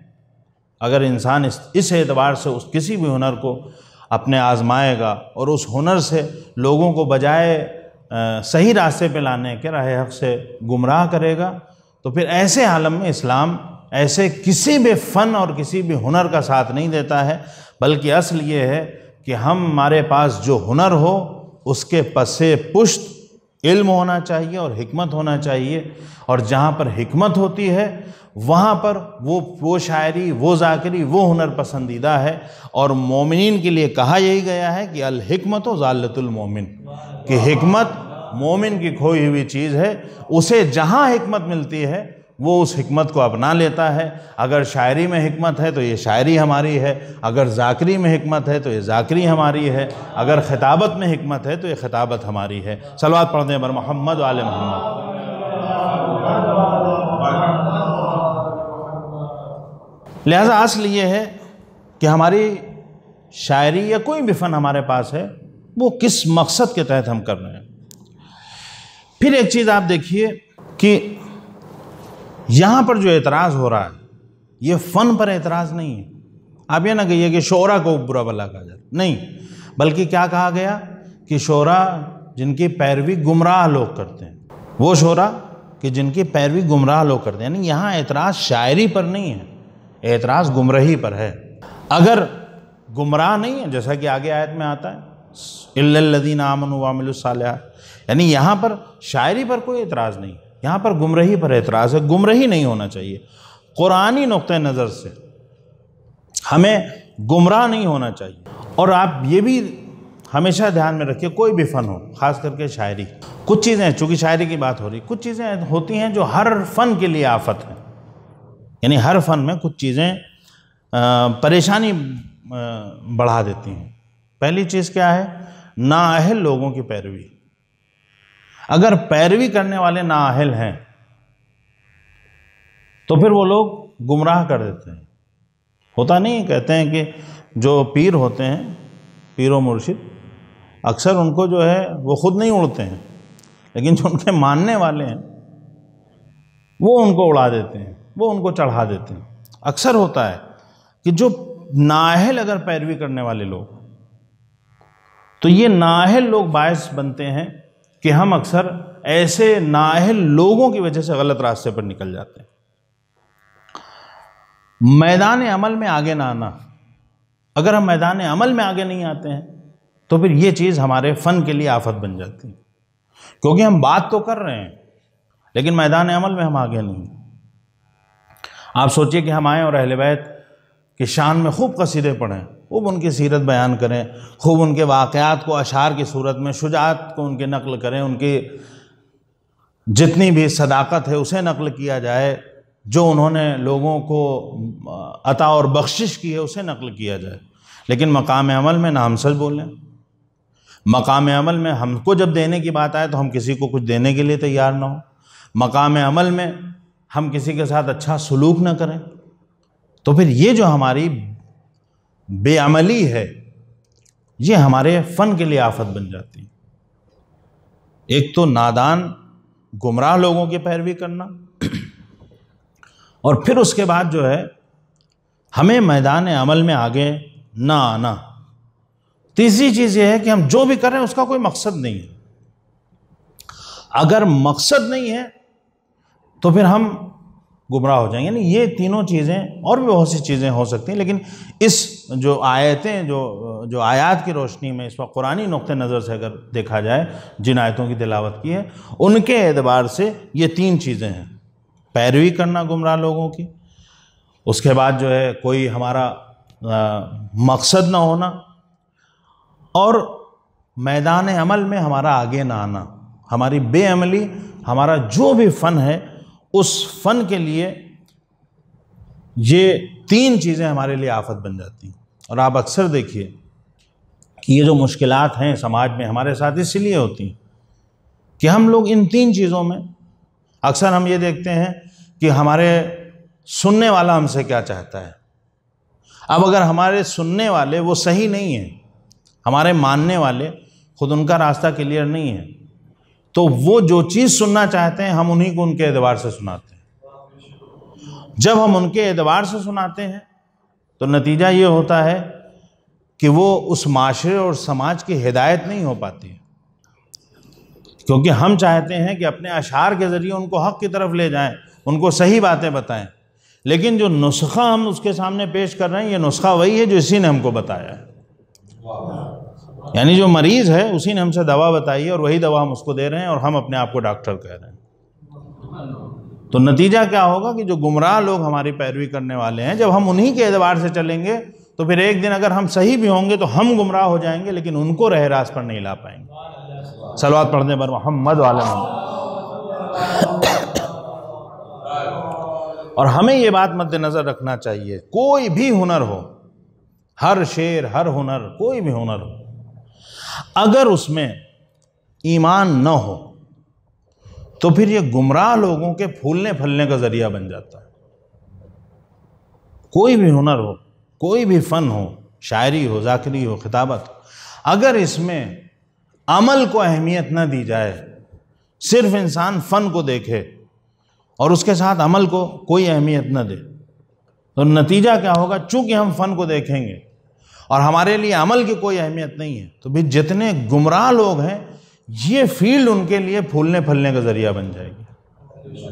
अगर इंसान इस इस एतबार से उस किसी भी हुनर को अपने आजमाएगा और उस हुनर से लोगों को बजाय सही रास्ते पे लाने के राह हक़ से गुमराह करेगा, तो फिर ऐसे आलम में इस्लाम ऐसे किसी भी फ़न और किसी भी हुनर का साथ नहीं देता है, बल्कि असल ये है कि हम हमारे पास जो हुनर हो उसके पसे पुश्त इल्म होना चाहिए और हिकमत होना चाहिए, और जहाँ पर हिकमत होती है वहाँ पर वो वो शायरी, वो जाकिरी, वो हुनर पसंदीदा है। और मोमिनीन के लिए कहा यही गया है कि अल हिकमत ज़ालतुल मोमिन, कि हिकमत मोमिन की खोई हुई चीज़ है, उसे जहाँ हिकमत मिलती है वो उस हिकमत को अपना लेता है। अगर शायरी में हिकमत है तो ये शायरी हमारी है, अगर जाकरी में हिकमत है तो ये जाकरी हमारी है, अगर खिताबत में हिकमत है तो ये खिताबत हमारी है। सलावत पढ़ते हैं बर मोहम्मद वाले मोहम्मद। लिहाजा असल ये है कि हमारी शायरी या कोई भी फ़न हमारे पास है वो किस मकसद के तहत हम कर रहे हैं। फिर एक चीज़ आप देखिए कि यहाँ पर जो एतराज़ हो रहा है ये फ़न पर एतराज़ नहीं है। आप ये ना कहिए कि शोरा को बुरा भला कहा जाए, नहीं, बल्कि क्या कहा गया कि शोरा जिनकी पैरवी गुमराह लोग करते हैं, वो शोरा कि जिनकी पैरवी गुमराह लोग करते हैं, यानी यहाँ एतराज़ शायरी पर नहीं है, एतराज़ गुमराही पर है। अगर गुमराह नहीं है, जैसा कि आगे आयत में आता है इल्लल्लज़ीन आमनू वामिलुस्सालिहात, यानी यहाँ पर शायरी पर कोई एतराज़ नहीं है, यहाँ पर गुमराही पर एतराज़ है। गुमराही नहीं होना चाहिए, कुरानी नुक्ते नज़र से हमें गुमराह नहीं होना चाहिए। और आप ये भी हमेशा ध्यान में रखिए, कोई भी फ़न हो, ख़ास करके शायरी, कुछ चीज़ें, चूँकि शायरी की बात हो रही, कुछ चीज़ें होती हैं जो हर फ़न के लिए आफत है, यानी हर फ़न में कुछ चीज़ें परेशानी बढ़ा देती हैं। पहली चीज़ क्या है? नाअहल लोगों की पैरवी। अगर पैरवी करने वाले नाअहल हैं तो फिर वो लोग गुमराह कर देते हैं। होता नहीं, कहते हैं कि जो पीर होते हैं, पीरो मुर्शिद, अक्सर उनको जो है वो खुद नहीं उड़ते हैं, लेकिन जो उनके मानने वाले हैं वो उनको उड़ा देते हैं, वो उनको चढ़ा देते हैं। अक्सर होता है कि जो नाअहल अगर पैरवी करने वाले लोग, तो ये नाअहल लोग बायस बनते हैं कि हम अक्सर ऐसे नाअहल लोगों की वजह से गलत रास्ते पर निकल जाते हैं। मैदान अमल में आगे ना आना, अगर हम मैदान अमल में आगे नहीं आते हैं तो फिर ये चीज़ हमारे फ़न के लिए आफत बन जाती है, क्योंकि हम बात तो कर रहे हैं लेकिन मैदान अमल में हम आगे नहीं। आप सोचिए कि हम आएँ और अहले बैत की शान में खूब कसीदे पढ़ें, खूब उनकी सीरत बयान करें, खूब उनके वाक़यात को अशार की सूरत में, शुजात को उनके नक़ल करें, उनकी जितनी भी सदाकत है उसे नक़ल किया जाए, जो उन्होंने लोगों को अता और बख्शिश की है उसे नक़ल किया जाए, लेकिन मकाम अमल में ना हम सच बोलें। मकाम अमल में हमको जब देने की बात आए तो हम किसी को कुछ देने के लिए तैयार ना हो, मकाम अमल में हम किसी के साथ अच्छा सलूक ना करें, तो फिर ये जो हमारी बेअमली है ये हमारे फ़न के लिए आफत बन जाती है। एक तो नादान गुमराह लोगों की पैरवी करना, और फिर उसके बाद जो है हमें मैदान अमल में आगे ना आना। तीसरी चीज़ ये है कि हम जो भी कर रहे हैं उसका कोई मकसद नहीं है। अगर मकसद नहीं है तो फिर हम गुमराह हो जाएंगे। यानी ये तीनों चीज़ें, और भी बहुत सी चीज़ें हो सकती हैं, लेकिन इस जो आयतें, जो जो आयत की रोशनी में इस वक्त कुरानी नुक्ते नज़र से अगर देखा जाए, जिन आयतों की तिलावत की है उनके एतबार से ये तीन चीज़ें हैं। पैरवी करना गुमराह लोगों की, उसके बाद जो है कोई हमारा आ, मकसद ना होना, और मैदान अमल में हमारा आगे ना आना, हमारी बेअमली, हमारा जो भी फ़न है उस फ़न के लिए ये तीन चीज़ें हमारे लिए आफत बन जाती हैं। और आप अक्सर देखिए कि ये जो मुश्किलात हैं समाज में हमारे साथ इसलिए होती हैं कि हम लोग इन तीन चीज़ों में, अक्सर हम ये देखते हैं कि हमारे सुनने वाला हमसे क्या चाहता है। अब अगर हमारे सुनने वाले वो सही नहीं है, हमारे मानने वाले खुद उनका रास्ता क्लियर नहीं है, तो वो जो चीज़ सुनना चाहते हैं हम उन्हीं को उनके एतबार से सुनाते हैं। जब हम उनके एतबार से सुनाते हैं तो नतीजा ये होता है कि वो उस माशरे और समाज की हिदायत नहीं हो पाती है, क्योंकि हम चाहते हैं कि अपने अशार के ज़रिए उनको हक़ की तरफ ले जाएं, उनको सही बातें बताएं, लेकिन जो नुस्खा हम उसके सामने पेश कर रहे हैं ये नुस्खा वही है जो इसी ने हमको बताया है। यानी जो मरीज़ है उसी ने हमसे दवा बताई है और वही दवा हम उसको दे रहे हैं और हम अपने आप को डॉक्टर कह रहे हैं। तो नतीजा क्या होगा कि जो गुमराह लोग हमारी पैरवी करने वाले हैं, जब हम उन्हीं के एतबार से चलेंगे तो फिर एक दिन अगर हम सही भी होंगे तो हम गुमराह हो जाएंगे, लेकिन उनको रह रास पर नहीं ला पाएंगे। सलवात पढ़ने पर मोहम्मद वाले मोहम्मद। और हमें ये बात मद्देनज़र रखना चाहिए, कोई भी हुनर हो, हर शेर, हर हुनर, कोई भी हुनर हो, अगर उसमें ईमान न हो तो फिर ये गुमराह लोगों के फूलने फलने का ज़रिया बन जाता है। कोई भी हुनर हो, कोई भी फ़न हो, शायरी हो, जाकरी हो, खिताबत हो, अगर इसमें अमल को अहमियत न दी जाए, सिर्फ इंसान फ़न को देखे और उसके साथ अमल को कोई अहमियत न दे, तो नतीजा क्या होगा, चूँकि हम फ़न को देखेंगे और हमारे लिए अमल की कोई अहमियत नहीं है तो भी जितने गुमराह लोग हैं ये फील्ड उनके लिए फूलने फलने का ज़रिया बन जाएगी।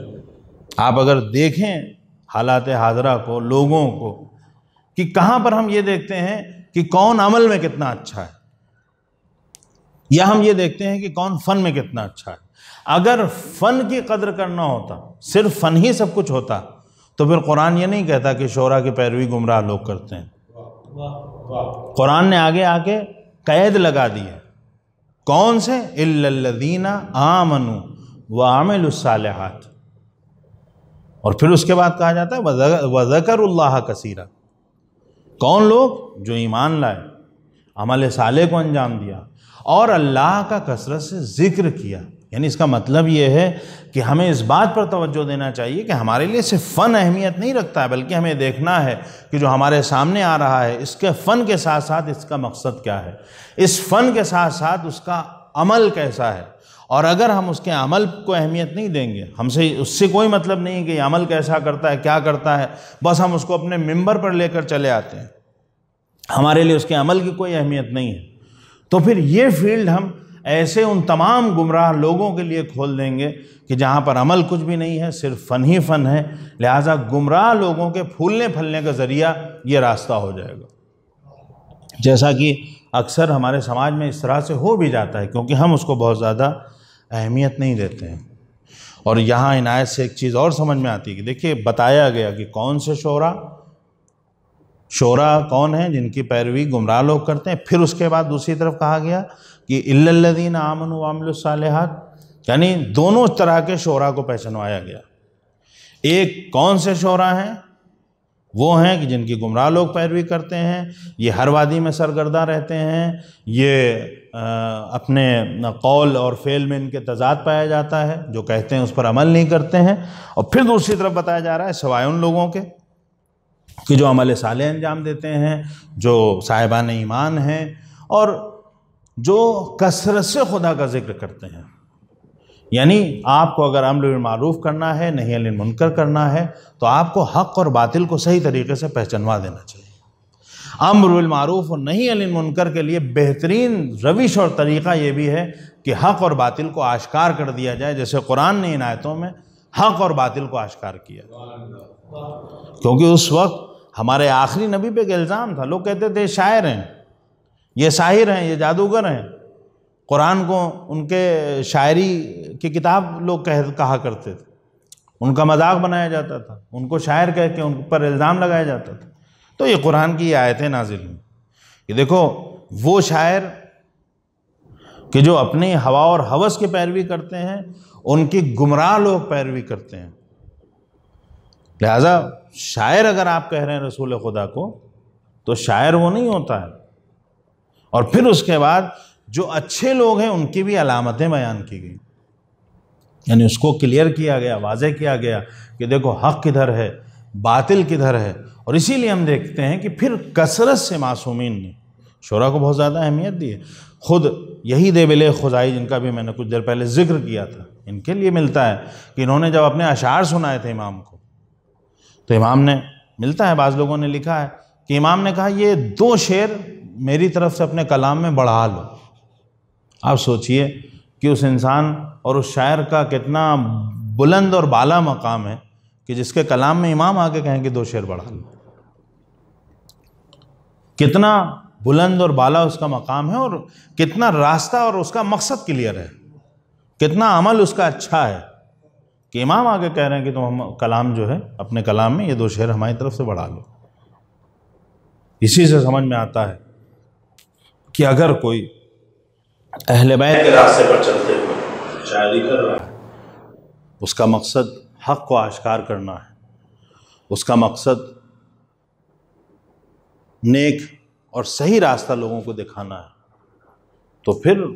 आप अगर देखें हालात हाजरा को, लोगों को, कि कहाँ पर हम ये देखते हैं कि कौन अमल में कितना अच्छा है या हम ये देखते हैं कि कौन फ़न में कितना अच्छा है। अगर फ़न की कदर करना होता, सिर्फ फ़न ही सब कुछ होता, तो फिर कुरान ये नहीं कहता कि शोरा की पैरवी गुमराह लोग करते हैं। कुरान ने आगे आके कैद लगा दी है, कौन से, इल्लल्लज़ीना आमनु व आमिलुस्सालिहात, और फिर उसके बाद कहा जाता है व ज़करुल्लाह कसीरा, कौन लोग, जो ईमान लाए, अमल साले को अंजाम दिया और अल्लाह का कसरत से ज़िक्र किया। यानी इसका मतलब ये है कि हमें इस बात पर तवज्जो देना चाहिए कि हमारे लिए सिर्फ फ़न अहमियत नहीं रखता है, बल्कि हमें देखना है कि जो हमारे सामने आ रहा है इसके फ़न के साथ साथ इसका मकसद क्या है, इस फ़न के साथ साथ उसका अमल कैसा है। और अगर हम उसके अमल को अहमियत नहीं देंगे, हमसे उससे कोई मतलब नहीं कि अमल कैसा करता है, क्या करता है, बस हम उसको अपने मिंबर पर लेकर चले आते हैं, हमारे लिए उसके अमल की कोई अहमियत नहीं है, तो फिर ये फील्ड हम ऐसे उन तमाम गुमराह लोगों के लिए खोल देंगे कि जहाँ पर अमल कुछ भी नहीं है, सिर्फ फ़न ही फ़न है। लिहाजा गुमराह लोगों के फूलने फलने का ज़रिया ये रास्ता हो जाएगा, जैसा कि अक्सर हमारे समाज में इस तरह से हो भी जाता है, क्योंकि हम उसको बहुत ज़्यादा अहमियत नहीं देते हैं। और यहाँ इनायत से एक चीज़ और समझ में आती है कि देखिए बताया गया कि कौन से शोरा, शोरा कौन है जिनकी पैरवी गुमराह लोग करते हैं, फिर उसके बाद दूसरी तरफ कहा गया कि इल्लल्लज़ीना आमनु वामिलुस्सालिहात, यानी दोनों तरह के शोरा को पहचानवाया गया। एक कौन से शोरा हैं, वो हैं कि जिनकी गुमराह लोग पैरवी करते हैं, ये हर वादी में सरगर्दा रहते हैं, ये आ, अपने कौल और फेल में इनके तजाद पाया जाता है, जो कहते हैं उस पर अमल नहीं करते हैं। और फिर दूसरी तरफ बताया जा रहा है सवाए उन लोगों के कि जो अमल साले अंजाम देते हैं, जो साहिबान ईमान हैं और जो कसरत से खुदा का जिक्र करते हैं। यानी आपको अगर अम्र बिल मारूफ करना है, नहीं अनिल मुनकर करना है, तो आपको हक़ और बातिल को सही तरीके से पहचानवा देना चाहिए। अम्र बिल मारूफ और नहीं अनिल मुनकर के लिए बेहतरीन रविश और तरीक़ा ये भी है कि हक़ और बातिल को आश्कार कर दिया जाए, जैसे कुरान ने इन आयतों में हक़ और बातिल को आश्कार किया। क्योंकि उस वक्त हमारे आखिरी नबी पे इल्ज़ाम था, लोग कहते थे शायर हैं, ये साहिर हैं, ये जादूगर हैं, कुरान को उनके शायरी की किताब लोग कह कहा करते थे, उनका मजाक बनाया जाता था, उनको शायर कह के उन पर इल्ज़ाम लगाया जाता था। तो ये कुरान की आयतें नाजिल हुई कि देखो वो शायर कि जो अपनी हवा और हवस की पैरवी करते हैं, उनकी गुमराह लोग पैरवी करते हैं। लिहाजा शायर अगर आप कह रहे हैं रसूल खुदा को, तो शायर वो नहीं होता है। और फिर उसके बाद जो अच्छे लोग हैं उनकी भी अलामतें बयान की गई, यानी उसको क्लियर किया गया, वाज़े किया गया कि देखो हक़ किधर है, बातिल किधर है। और इसीलिए हम देखते हैं कि फिर कसरत से मासूमीन ने शोरा को बहुत ज़्यादा अहमियत दी है। ख़ुद यही देबिले खुदाई, जिनका भी मैंने कुछ देर पहले जिक्र किया था, इनके लिए मिलता है कि इन्होंने जब अपने अशार सुनाए थे इमाम को, तो इमाम ने, मिलता है, बाज़ लोगों ने लिखा है कि इमाम ने कहा ये दो शेर मेरी तरफ से अपने कलाम में बढ़ा लो। आप सोचिए कि उस इंसान और उस शायर का कितना बुलंद और बाला मकाम है कि जिसके कलाम में इमाम आके कहें कि दो शेर बढ़ा लो। कितना बुलंद और बाला उसका मकाम है और कितना रास्ता और उसका मकसद क्लियर है, कितना अमल उसका अच्छा है कि इमाम आगे कह रहे हैं कि तुम हम कलाम जो है अपने कलाम में ये दो शेर हमारी तरफ से बढ़ा लो। इसी से समझ में आता है कि अगर कोई अहले बैत के रास्ते पर चलते हुए शायरी कर रहा है, उसका मकसद हक़ को आश्कार करना है, उसका मकसद नेक और सही रास्ता लोगों को दिखाना है, तो फिर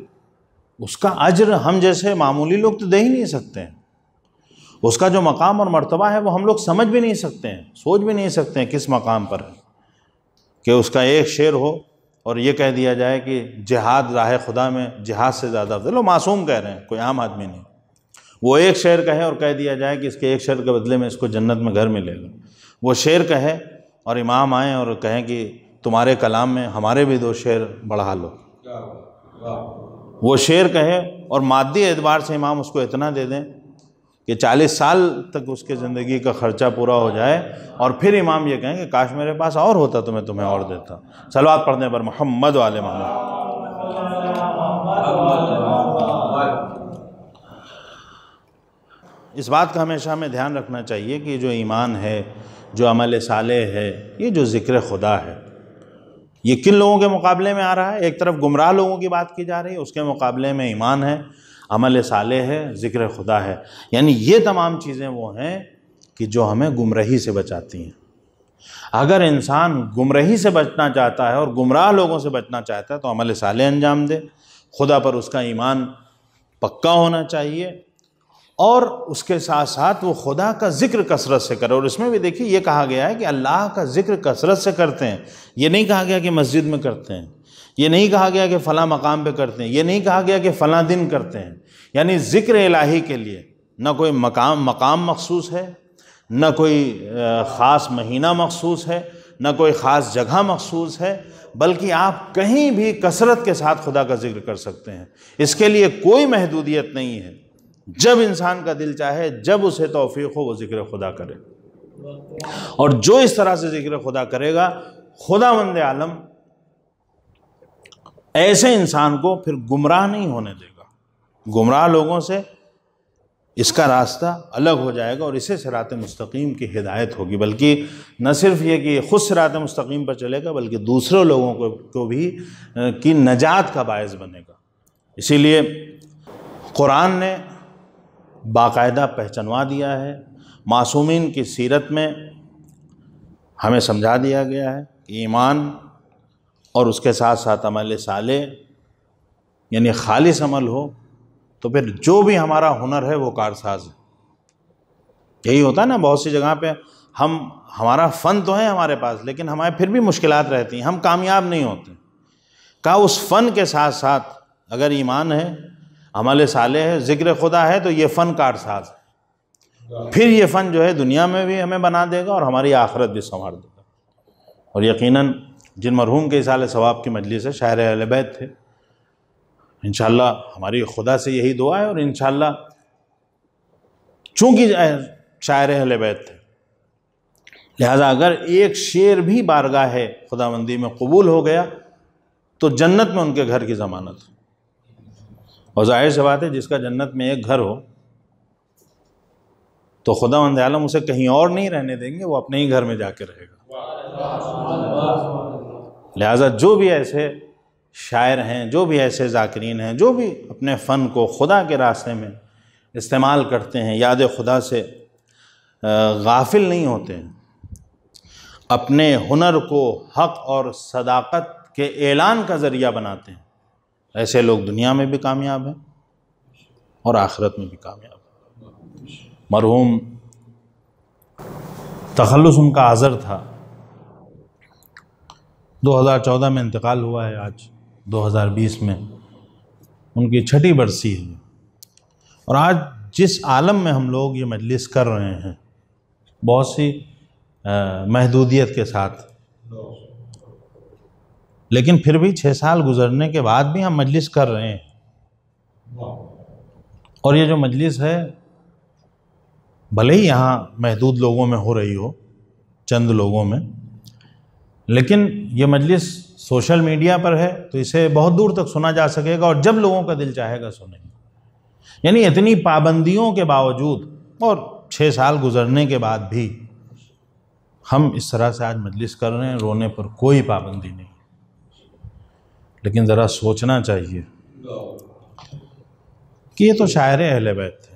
उसका अज्र हम जैसे मामूली लोग तो दे ही नहीं सकते हैं। उसका जो मकाम और मर्तबा है वो हम लोग समझ भी नहीं सकते हैं, सोच भी नहीं सकते हैं किस मकाम पर है कि उसका एक शेर हो और ये कह दिया जाए कि जिहाद राह खुदा में जिहाद से ज़्यादा अफजल। वो मासूम कह रहे हैं, कोई आम आदमी नहीं। वो एक शेर कहे और कह दिया जाए कि इसके एक शेर के बदले में इसको जन्नत में घर मिलेगा। वो शेर कहे और इमाम आए और कहें कि तुम्हारे कलाम में हमारे भी दो शेर बढ़ा लो। वो शेर कहे और मादी एतबार से इमाम उसको इतना दे दें कि चालीस साल तक उसके ज़िंदगी का ख़र्चा पूरा हो जाए और फिर इमाम ये कहें कि काश मेरे पास और होता तो मैं तुम्हें और देता। सलावत पढ़ने पर मोहम्मद वाले मोहम्मद। इस बात का हमेशा हमें ध्यान रखना चाहिए कि जो ईमान है, जो अमल साले है, ये जो ज़िक्र खुदा है, ये किन लोगों के मुकाबले में आ रहा है? एक तरफ गुमराह लोगों की बात की जा रही है, उसके मुकाबले में ईमान है, अमल साले है, ज़िक्र खुदा है। यानी ये तमाम चीज़ें वो हैं कि जो हमें गुमराही से बचाती हैं। अगर इंसान गुमराही से बचना चाहता है और गुमराह लोगों से बचना चाहता है तो अमल साले अंजाम दे, खुदा पर उसका ईमान पक्का होना चाहिए और उसके साथ साथ वो खुदा का ज़िक्र कसरत से करे। और इसमें भी देखिए ये कहा गया है कि अल्लाह का ज़िक्र कसरत से करते हैं। ये नहीं कहा गया कि मस्जिद में करते हैं, ये नहीं कहा गया कि फ़लाँ मकाम पे करते हैं, ये नहीं कहा गया कि फ़लाँ दिन करते हैं। यानी ज़िक्र इलाही के लिए ना कोई मकाम मकाम मखसूस है, ना कोई ख़ास महीना मखसूस है, ना कोई ख़ास जगह मखसूस है, बल्कि आप कहीं भी कसरत के साथ खुदा का ज़िक्र कर सकते हैं। इसके लिए कोई महदूदियत नहीं है। जब इंसान का दिल चाहे, जब उसे तौफीक हो, वो ज़िक्र खुदा करे। और जो इस तरह से ज़िक्र खुदा करेगा, खुदावंद आलम ऐसे इंसान को फिर गुमराह नहीं होने देगा। गुमराह लोगों से इसका रास्ता अलग हो जाएगा और इसे सिरात मुस्तकीम की हिदायत होगी। बल्कि न सिर्फ ये कि खुद सिरात मुस्तकीम पर चलेगा, बल्कि दूसरों लोगों को, को भी की नजात का बायस बनेगा। इसीलिए कुरान ने बाकायदा पहचानवा दिया है, मासूमीन की सीरत में हमें समझा दिया गया है कि ईमान और उसके साथ साथ अमल साले यानी खालिस अमल हो तो फिर जो भी हमारा हुनर है वो कारसाज है। यही होता है ना, बहुत सी जगह पे हम हमारा फ़न तो है हमारे पास लेकिन हमारे फिर भी मुश्किलात रहती हैं, हम कामयाब नहीं होते। का उस फ़न के साथ साथ अगर ईमान है, अमल साले है, ज़िक्र खुदा है तो ये फ़न कारसाज है। फिर ये फ़न जो है दुनिया में भी हमें बना देगा और हमारी आखरत भी संवार देगा। और यकीनन जिन मरहूम के इसाले सवाब की मजलिस है, शायर अहले बैत थे, इंशाल्लाह हमारी खुदा से यही दुआ है। और इंशाल्लाह चूँकि शायर अहले बैत थे लिहाजा अगर एक शेर भी बारगाह है खुदाबंदी में कबूल हो गया तो जन्नत में उनके घर की ज़मानत। और जाहिर सी बात है जिसका जन्नत में एक घर हो तो खुदावंद आलम उसे कहीं और नहीं रहने देंगे, वो अपने ही घर में जाके रहेगा। लिहाजा जो भी ऐसे शायर हैं, जो भी ऐसे जाकिरीन हैं, जो भी अपने फ़न को खुदा के रास्ते में इस्तेमाल करते हैं, याद खुदा से गाफिल नहीं होते हैं, अपने हुनर को हक़ और सदाकत के ऐलान का ज़रिया बनाते हैं, ऐसे लोग दुनिया में भी कामयाब हैं और आखिरत में भी कामयाब हैं। मरहूम तखल्लुस उनका आज़र था, दो हज़ार चौदह में इंतकाल हुआ है, आज दो हज़ार बीस में उनकी छठी बरसी है। और आज जिस आलम में हम लोग ये मजलिस कर रहे हैं बहुत सी महदूदियत के साथ, लेकिन फिर भी छः साल गुजरने के बाद भी हम मजलिस कर रहे हैं। और ये जो मजलिस है भले ही यहाँ महदूद लोगों में हो रही हो, चंद लोगों में, लेकिन ये मजलिस सोशल मीडिया पर है तो इसे बहुत दूर तक सुना जा सकेगा और जब लोगों का दिल चाहेगा सुनेंगे। यानी इतनी पाबंदियों के बावजूद और छः साल गुजरने के बाद भी हम इस तरह से आज मजलिस कर रहे हैं, रोने पर कोई पाबंदी नहीं। लेकिन ज़रा सोचना चाहिए कि ये तो शायर अहले बैत थे,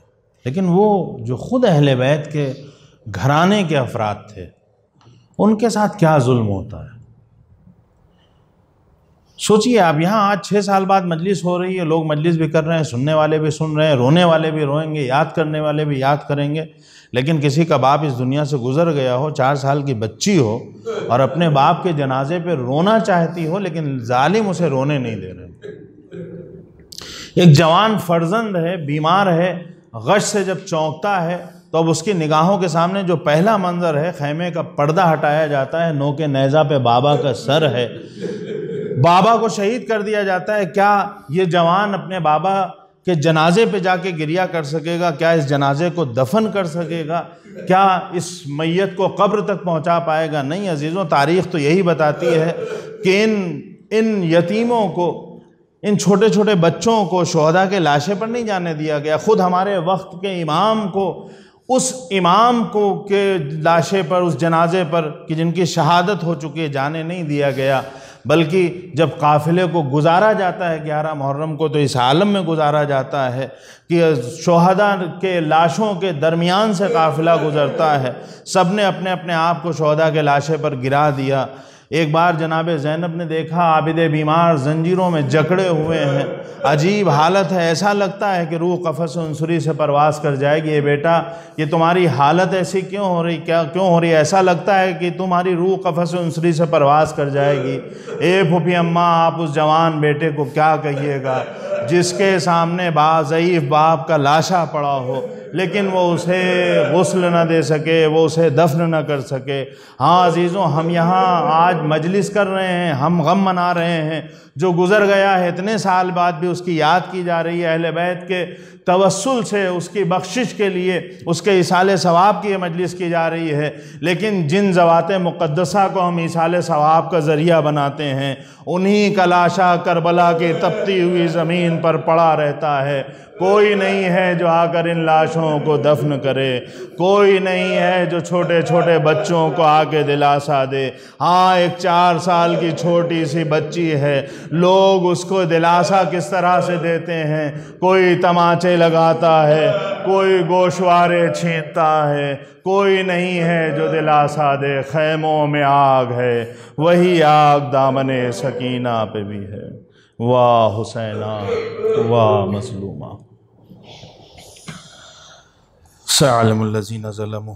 लेकिन वो जो ख़ुद अहले बैत के घराने के अफराद थे उनके साथ क्या जुल्म होता है। सोचिए आप, यहाँ आज छः साल बाद मजलिस हो रही है, लोग मजलिस भी कर रहे हैं, सुनने वाले भी सुन रहे हैं, रोने वाले भी रोएंगे, याद करने वाले भी याद करेंगे। लेकिन किसी का बाप इस दुनिया से गुजर गया हो, चार साल की बच्ची हो और अपने बाप के जनाजे पे रोना चाहती हो, लेकिन जालिम उसे रोने नहीं दे रहे। एक जवान फर्जंद है, बीमार है, गश से जब चौंकता है तो अब उसकी निगाहों के सामने जो पहला मंजर है, खैमे का पर्दा हटाया जाता है, नोके नेजा पे बाबा का सर है, बाबा को शहीद कर दिया जाता है। क्या ये जवान अपने बाबा के जनाजे पे जाके गिरिया कर सकेगा? क्या इस जनाजे को दफन कर सकेगा? क्या इस मैयत को कब्र तक पहुंचा पाएगा? नहीं अजीज़ों, तारीख़ तो यही बताती है कि इन इन यतीमों को, इन छोटे छोटे बच्चों को शुहदा के लाशे पर नहीं जाने दिया गया। ख़ुद हमारे वक्त के इमाम को, उस इमाम को के लाशे पर, उस जनाजे पर कि जिनकी शहादत हो चुकी है, जाने नहीं दिया गया। बल्कि जब काफ़िले को गुजारा जाता है ग्यारह मुहर्रम को, तो इस आलम में गुजारा जाता है कि शोहदा के लाशों के दरमियान से काफ़िला गुज़रता है। सब ने अपने अपने आप को शोहदा के लाशे पर गिरा दिया। एक बार जनाब ज़ैनब ने देखा, आबिदे बीमार जंजीरों में जकड़े हुए हैं, अजीब हालत है, ऐसा लगता है कि रूह कफ़स अंसुरी से परवास कर जाएगी। ये बेटा, ये तुम्हारी हालत ऐसी क्यों हो रही, क्या क्यों हो रही है? ऐसा लगता है कि तुम्हारी रूह कफ़स अंसुरी से परवास कर जाएगी। ए फूफी अम्मा, आप उस जवान बेटे को क्या कहिएगा जिसके सामने बाज़ईफ़ बाप का लाशा पड़ा हो, लेकिन वो उसे गुस्ल न दे सके, वो उसे दफन न कर सके। हाँ अजीज़ों, हम यहाँ आज मजलिस कर रहे हैं, हम गम मना रहे हैं, जो गुज़र गया है इतने साल बाद भी उसकी याद की जा रही है। अहले बैत के तवस्सुल से उसकी बख्शिश के लिए, उसके इसाले सवाब की ये मजलिस की जा रही है। लेकिन जिन ज़वाते मुक़द्दसा को हम इसाले सवाब का ज़रिया बनाते हैं, उन्हीं का लाशा करबला के तपती हुई ज़मीन पर पड़ा रहता है। कोई नहीं है जो आकर इन लाशों को दफन करे, कोई नहीं है जो छोटे छोटे बच्चों को आके दिलासा दे। हाँ, एक चार साल की छोटी सी बच्ची है, लोग उसको दिलासा किस तरह से देते हैं? कोई तमाचे लगाता है, कोई गोशवारे छीनता है, कोई नहीं है जो दिलासा दे। खैमों में आग है, वही आग दामने सकीना पे भी है। वाह हुसैना, वाह मसलूमा। सअलमुल्लज़ीना ज़लमू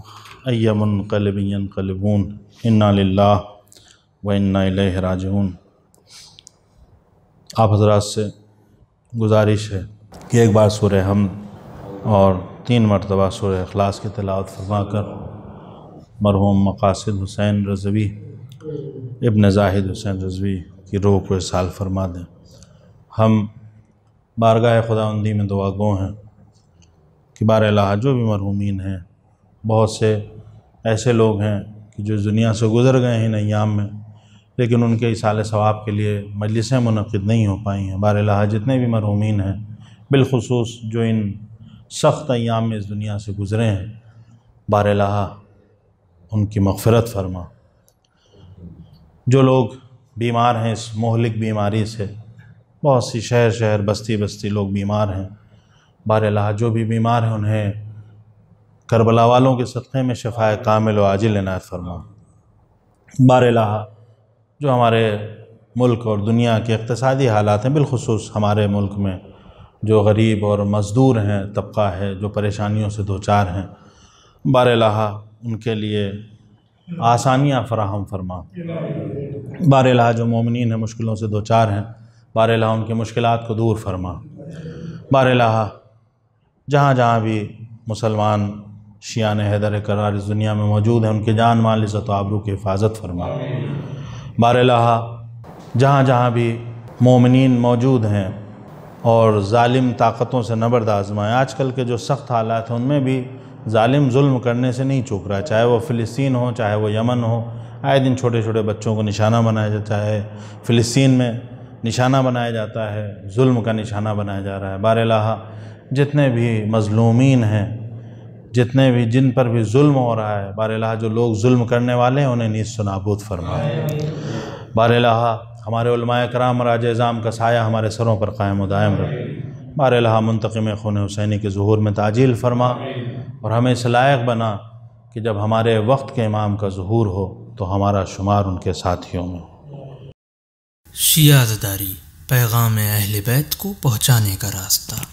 अय्यमुन क़लबियन क़लबून इन्ना लिल्लाहि व इन्ना इलैहि राजिऊन। आप हज़रात से गुजारिश है कि एक बार सूरह हम्द और तीन मरतबा सूरह इखलास की तिलावत फरमाकर मरहूम मकासिद हुसैन रिज़वी इब्न जाहिद हुसैन रिज़वी की रूह को इरसाल फरमा दें। हम बारगाह खुदावंदी में दुआगो हैं कि बारह जो भी मरहूमीन हैं, बहुत से ऐसे लोग हैं कि जो दुनिया से गुज़र गए हैं नयाम में, लेकिन उनके इसाले सवाब के लिए मजलिसें मुनक़िद नहीं हो पाई हैं। बारह जितने भी मरहूमीन हैं, बिलखसूस जो इन सख्त अयाम में इस दुनिया से गुज़रे हैं, बारह उनकी मग़फ़िरत फरमा। जो लोग बीमार हैं इस मोहलिक बीमारी से, बहुत सी शहर शहर बस्ती बस्ती लोग बीमार हैं, बारह जो भी बीमार हैं उन्हें करबला वालों के सदक़े में शफ़ाए कामिल व आजिल इनायत फरमा। बारह जो हमारे मुल्क और दुनिया के इक़्तिसादी हालात हैं, बिलखसूस हमारे मुल्क में जो गरीब और मज़दूर हैं तबका है, जो परेशानियों से दो चार हैं, बारह उनके लिए आसानियाँ फ़राहम फरमा। बारह जो मोमिनीन हैं मुश्किलों से दो चार हैं, बारह उनकी मुश्किलात को दूर फरमा। बारह जहाँ जहाँ भी मुसलमान शियाने हैदर करार इस दुनिया में मौजूद हैं, उनके जान माल इज़्ज़त आबरू की हिफाजत फरमा। बारलाहा जहाँ जहाँ भी मोमिनीन मौजूद हैं और जालिम ताकतों से नबर्द आजमाएँ। आजकल के जो सख्त हालात हैं उनमें भी जालिम जुल्म करने से नहीं चूक रहा, चाहे वो फ़िलिस्तीन हो चाहे वो यमन हो। आए दिन छोटे छोटे बच्चों को निशाना बनाया जाता है, फ़िलिस्तीन में निशाना बनाया जाता है, जुल्म का निशाना बनाया जा रहा है। बारलाहा जितने भी मज़लूमीन हैं, जितने भी जिन पर भी जुल्म हो रहा है, बारलाहा जो लोग जुल्म करने वाले हैं उन्हें नीस्त नाबूद फरमाए। बारलाहा हमारे उलमाए कराम और आज़ाम का साया हमारे सरों पर कायम दायम रहे। बारलाहा मुंतक़िम खून हुसैनी के ज़ुहूर में ताजील फरमा और हमें इस लायक बना कि जब हमारे वक्त के इमाम का ज़ुहूर हो तो हमारा शुमार उनके साथियों में। शियाज़दारी पैगाम अहल बैत को पहुँचाने का रास्ता।